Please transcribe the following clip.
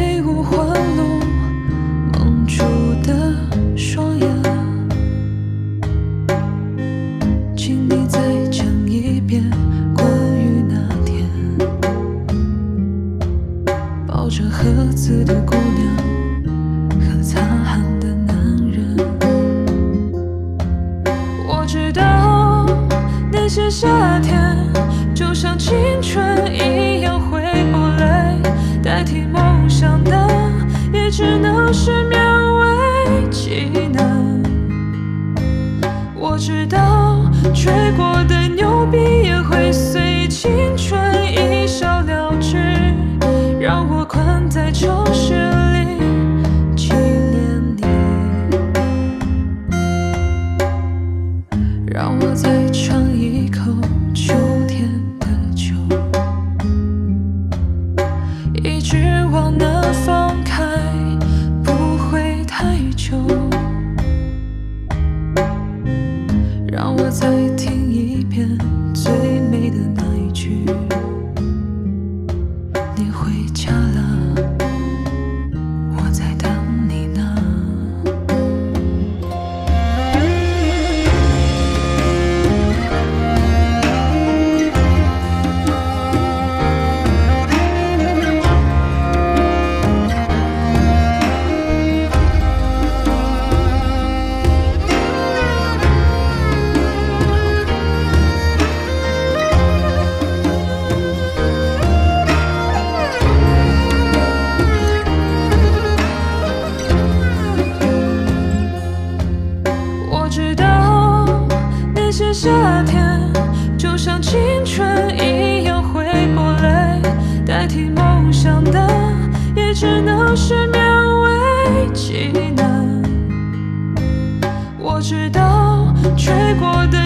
飞舞环路，蒙住的双眼。请你再讲一遍关于那天，抱着盒子的姑娘和擦汗的男人。我知道那些夏天，就像青春一样回不来，代替梦想的也只能是勉为其难。我知道吹过的牛逼也会随青春一笑了之，让我困在城市里纪念你。让我再尝一口秋天的酒，一直往南方开，不会太久。让我再听一遍最美的那一句，你回家了，我在等你呢。夏天就像青春一样回不来，代替梦想的也只能是勉为其难。我知道吹过的